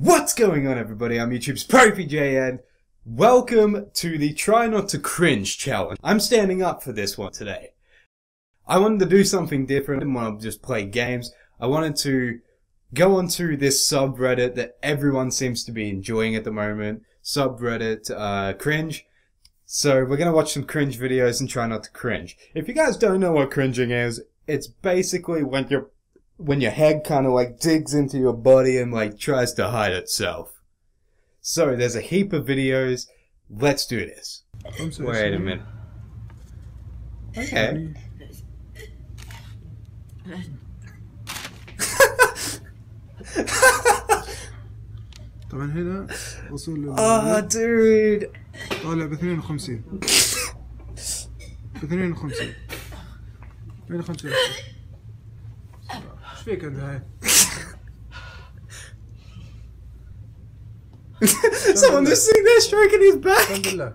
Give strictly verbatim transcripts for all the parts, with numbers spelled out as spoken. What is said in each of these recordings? What's going on, everybody? I'm YouTube's PopeyJN. Welcome to the Try Not to Cringe Challenge. I'm standing up for this one today. I wanted to do something different. I didn't want to just play games. I wanted to go onto this subreddit that everyone seems to be enjoying at the moment. Subreddit uh, cringe. So we're going to watch some cringe videos and try not to cringe. If you guys don't know what cringing is, it's basically when you're when your head kind of like digs into your body and like tries to hide itself. So there's a heap of videos. Let's do this. I'm so Wait sorry. a minute. Okay. طبعا هنا وصول اه دود طالع ب اثنين وخمسين ب اثنين وخمسين اثنين وخمسين. ايش فيك انت هاي؟ Someone just sitting there stroking his back. الحمد لله.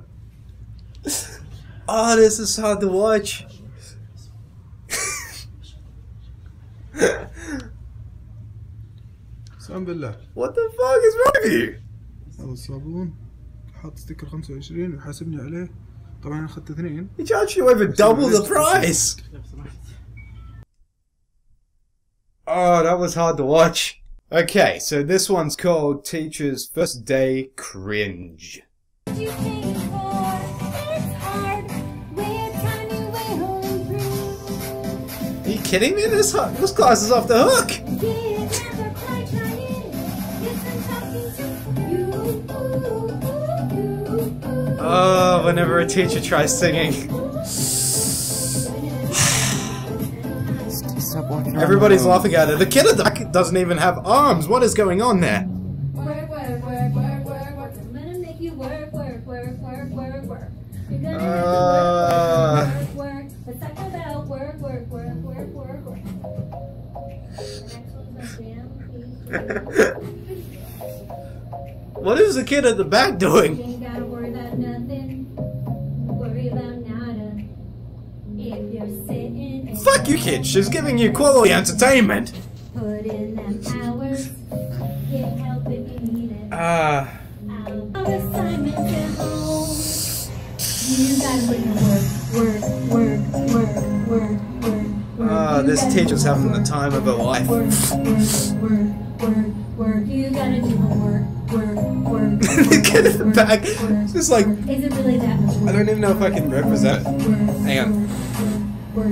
Oh, this is hard to watch. What the fuck is wrong with you? هذا الصابون حاط ستيكر خمسة وعشرين وحاسبني عليه. طبعا اخذت اثنين. He charged you over double the price. Oh, that was hard to watch. Okay, so this one's called Teacher's First Day Cringe. Are you kidding me? This this class is off the hook. Oh, whenever a teacher tries singing. Everybody's laughing at it. The kid at the back doesn't even have arms. What is going on there? Work, work, work, work, work, work. I'm gonna make you work, work, work, work, work, work. You're gonna uh... have to work, work, work, work. Let's talk about work, work, work, work, work, work. What is the kid at the back doing? Fuck you, kid. She's giving you quality entertainment. Put in them hours. Get help if you need it. Ah. Ah, this teacher's having the time of her life. Work, work, work, work. You gotta do homework. Work, work. The kid in the back. Just like. Is it really that much work? I don't even know if I can represent it. Hang on. And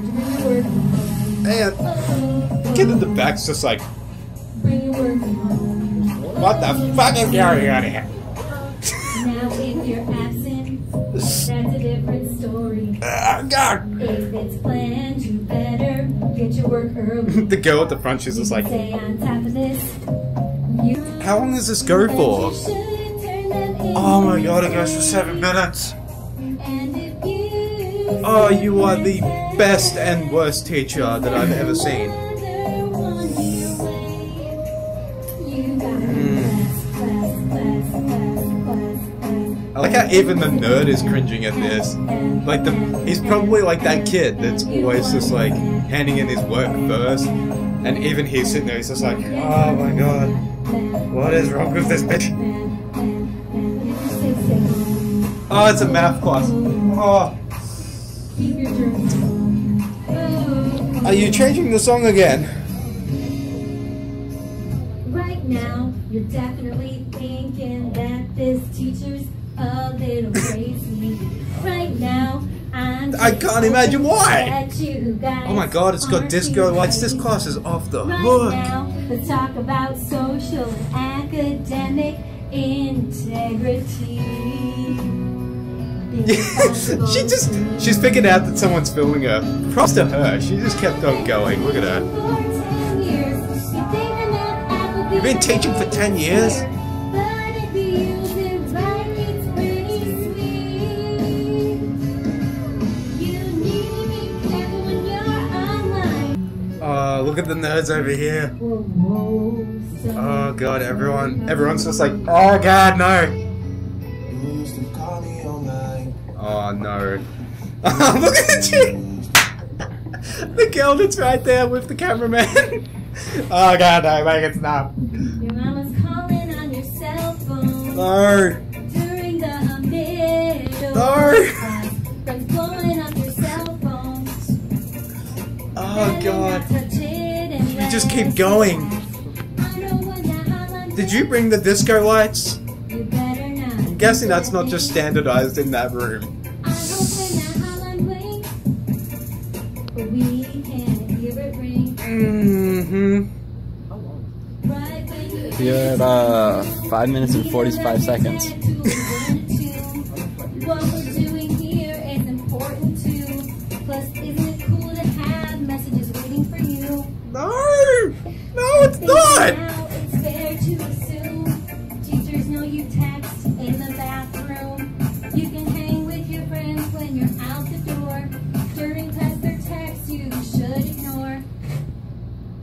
the kid in the back's just like, what the fuck is going on here? Now if you're absent, that's a different story. Uh, God. If it's planned, you better get your work early. The girl at the front, she's just like, how long does this go for? Oh my god, it goes for seven minutes. Oh, you are the best and worst teacher that I've ever seen. Mm. I like how even the nerd is cringing at this. Like, the, he's probably like that kid that's always just like handing in his work first. And even he's sitting there, he's just like, oh my god, what is wrong with this bitch? Oh, it's a math class. Oh. Are you changing the song again? Right now, you're definitely thinking that this teacher's a little crazy. Right now, I'm I can't imagine why! Oh my god, it's got disco lights. This class is off the hook. Right now, let's talk about social and academic integrity. she just, she's figured out that someone's filming her. Props to her, she just kept on going. Look at her. You've been teaching for ten years? Oh, look at the nerds over here. Oh god, everyone, everyone's just like, oh god, no. Oh no. Oh, look at the chick! The girl that's right there with the cameraman. Oh god, no, make it stop. Your mama's calling on your Third. During the humdiddle. Third. From blowing up your cell phones. Oh God. You just keep going. Did you bring the disco lights? I'm guessing that's not just standardized in that room. Mm-hmm. You're at uh, five minutes and forty-five seconds. What we're doing here is important too. Plus, isn't it cool to have messages waiting for you? No! No, it's not! Now it's fair to assume teachers know you text in the bathroom. You can hang with your friends when you're out the door. During class, their texts you should ignore.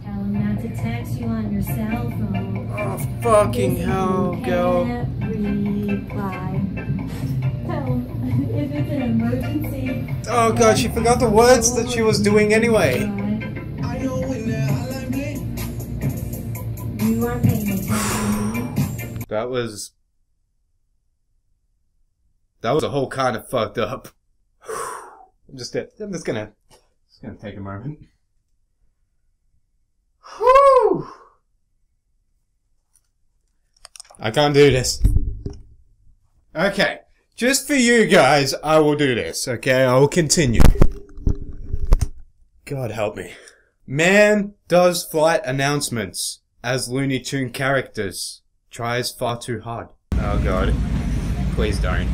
Tell them not to text you on your cell phone. Oh, fucking hell, girl. Oh God, she forgot the words that she was doing anyway. That was... That was a whole kind of fucked up. I'm just, I'm just gonna... Just gonna take a moment. Whew! I can't do this. Okay. Just for you guys, I will do this, okay? I will continue. God help me. Man does flight announcements as Looney Tune characters. Tries far too hard. Oh God. Please don't.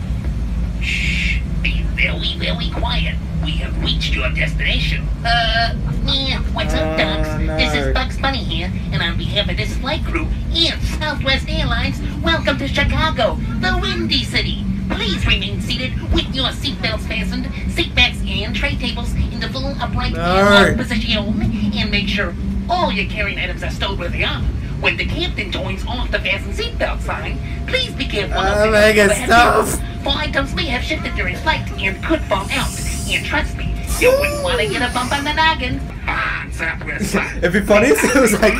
Shh. Be very, very quiet. We have reached your destination. Uh, yeah, what's up, Dogs? Uh, no. This is Bugs Bunny here, and on behalf of this flight crew and Southwest Airlines, welcome to Chicago, the Windy City. Please remain seated with your seatbelts fastened, seatbacks and tray tables in the full upright no. position, and make sure all your carrying items are stowed where they are. When the captain joins off the fasten seatbelt sign, please be careful oh, of the stuff. For items may have shifted during flight and could fall out. And trust me, you wouldn't want to get a bump on the noggin. Ah, Southwest Airlines. It'd be funny if it was like a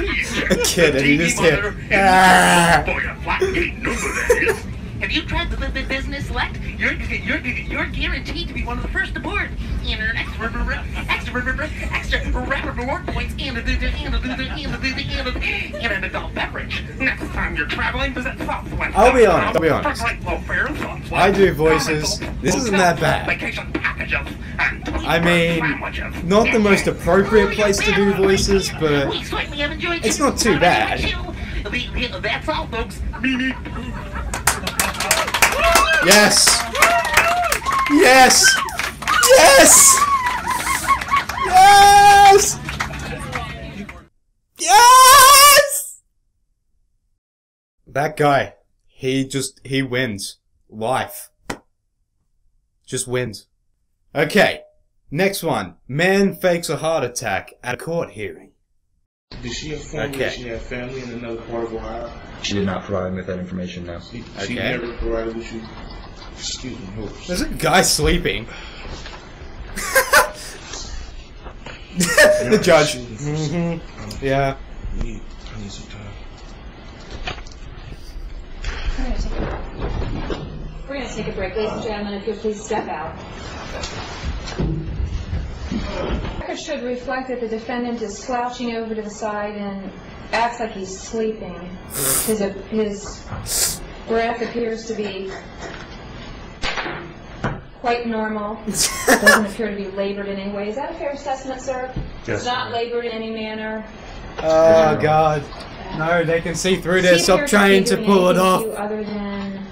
kid and you just hit. Ah. Have you tried the limited business select? You're, you're, you're guaranteed to be one of the first aboard. And earn extra, extra, extra rapid reward points and a and and an adult beverage. Next time you're traveling, visit Southwest. I'll be honest. I'll be honest. I do voices. This isn't that bad. I mean, not the most appropriate place to do voices, but it's not too bad. That's all, folks. Yes! Yes! Yes! Yes! Yes! That guy, he just, he wins. Life. Just wins. Okay, next one. Man fakes a heart attack at a court hearing. Did she have family? Okay. Did she have family in another part of Ohio? She did not provide me with that information, no. She, okay. She never provided with you. Excuse me. Oops. There's a guy sleeping. The judge. Mm-hmm. Yeah. I need, I need some time. We're going to take a break. Ladies and gentlemen, if you'll please step out. The record should reflect that the defendant is slouching over to the side and acts like he's sleeping. His, his breath appears to be quite normal. It doesn't appear to be labored in any way. Is that a fair assessment, sir? Yes. It's not labored in any manner. Oh, God. No, they can see through this. Stop trying to pull it off. Other than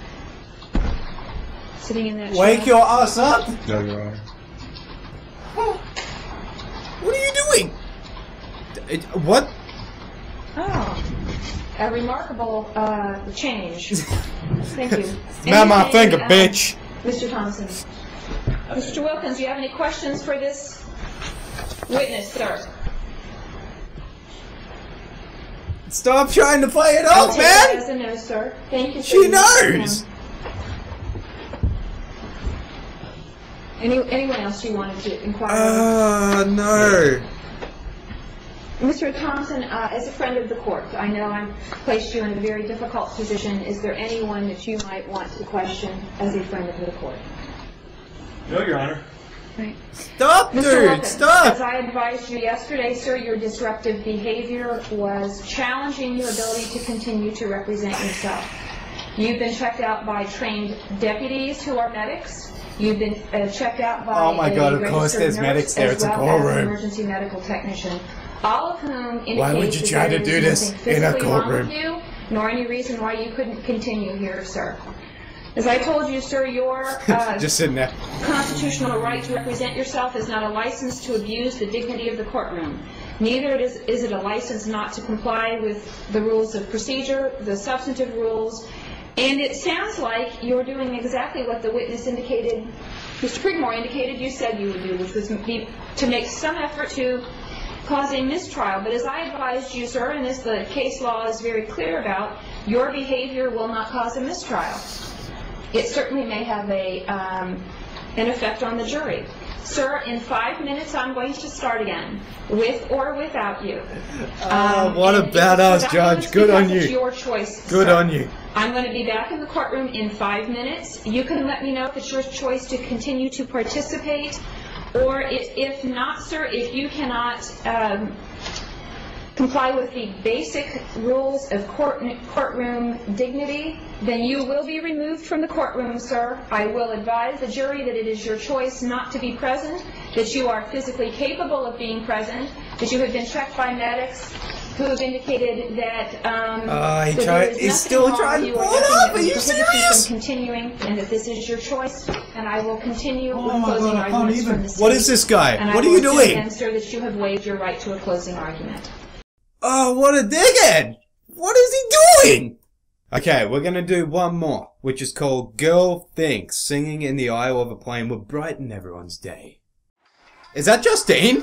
sitting in that Wake chair. Your ass up! No, you're right. What are you doing? What? Oh, a remarkable uh, change. Thank you. Not my finger, uh, bitch. Mister Thompson. Mister Wilkins, do you have any questions for this witness, sir? Stop trying to play it off, man. I'll take it as a no, sir. Thank you. She knows. Any, anyone else you wanted to inquire? Uh, no. Mister Thompson, uh, as a friend of the court, I know I've placed you in a very difficult position. Is there anyone that you might want to question as a friend of the court? No, Your Honor. Right. Stop, Mister dude, Levin, stop! As I advised you yesterday, sir, your disruptive behavior was challenging your ability to continue to represent yourself. You've been checked out by trained deputies who are medics. You've been uh, checked out by oh my God, of course there's medics there. It's a courtroom. Well, an emergency medical technician, all of whom indicated why would you try to do this in a courtroom? You, nor any reason why you couldn't continue here, sir. As I told you, sir, your uh, just sitting there. Constitutional right to represent yourself is not a license to abuse the dignity of the courtroom. Neither is, is it a license not to comply with the rules of procedure, the substantive rules. And it sounds like you're doing exactly what the witness indicated, Mister Prigmore indicated you said you would do, which was to make some effort to cause a mistrial. But as I advised you, sir, and as the case law is very clear about, your behavior will not cause a mistrial. It certainly may have a, um, an effect on the jury. Sir, in five minutes I'm going to start again, with or without you. Um, oh, what a badass judge. Good on you. It's your choice, Good sir. on you. I'm going to be back in the courtroom in five minutes. You can let me know if it's your choice to continue to participate, or if, if not, sir, if you cannot um, comply with the basic rules of court, courtroom dignity, then you will be removed from the courtroom, sir. I will advise the jury that it is your choice not to be present, that you are physically capable of being present, that you have been checked by medics who have indicated that um, uh, he that tried, he's still trying to pull it up. Are you serious? Continuing, and that this is your choice, and I will continue oh with closing God, arguments from the state. What is this guy? And what I are you doing? And sir, that you have waived your right to a closing argument. Oh, what a dickhead! What is he doing? Okay, we're gonna do one more, which is called Girl Thinks, singing in the aisle of a plane will brighten everyone's day. Is that Justine?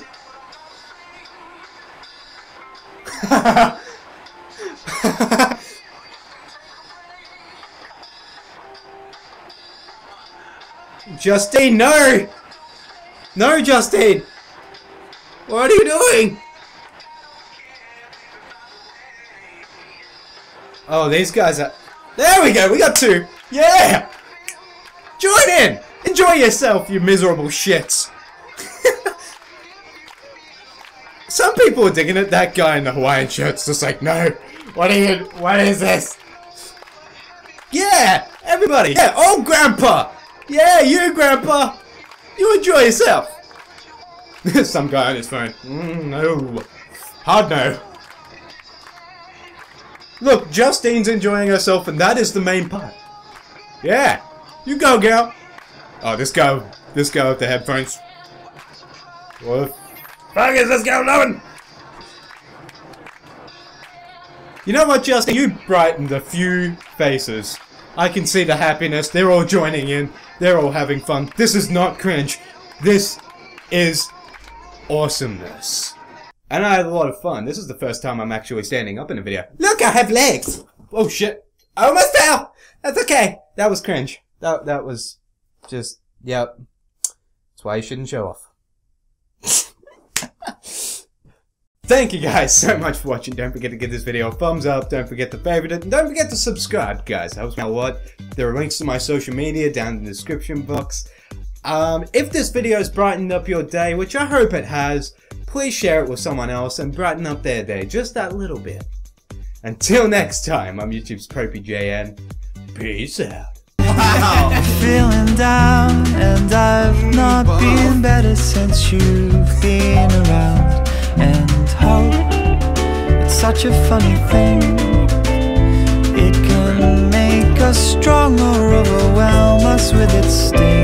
Justine, no! No, Justine! What are you doing? Oh, these guys are... There we go, we got two! Yeah! Join in! Enjoy yourself, you miserable shits! Some people are digging at that guy in the Hawaiian shirt's just like, no! What are you... What is this? Yeah! Everybody! Yeah! Oh, Grandpa! Yeah, you, Grandpa! You enjoy yourself! Some guy on his phone. Mm, no. Hard no. Look, Justine's enjoying herself, and that is the main part. Yeah, you go, girl. Oh, this guy, this guy with the headphones. What the fuck is this girl doing? You know what, Justine? You brightened a few faces. I can see the happiness. They're all joining in. They're all having fun. This is not cringe. This is awesomeness. And I had a lot of fun. This is the first time I'm actually standing up in a video. Look, I have legs! Oh shit. I almost fell! That's okay. That was cringe. That that was just, yep. That's why you shouldn't show off. Thank you guys so much for watching. Don't forget to give this video a thumbs up. Don't forget to favorite it. And don't forget to subscribe, guys. That was a lot. There are links to my social media down in the description box. Um, if this video's brightened up your day, which I hope it has, please share it with someone else and brighten up their day just that little bit. Until next time, I'm YouTube's PopeyJN. Peace out. Wow. Feeling down, and I've not wow. been better since you've been around. And hope, it's such a funny thing. It can make us strong or overwhelm us with its sting.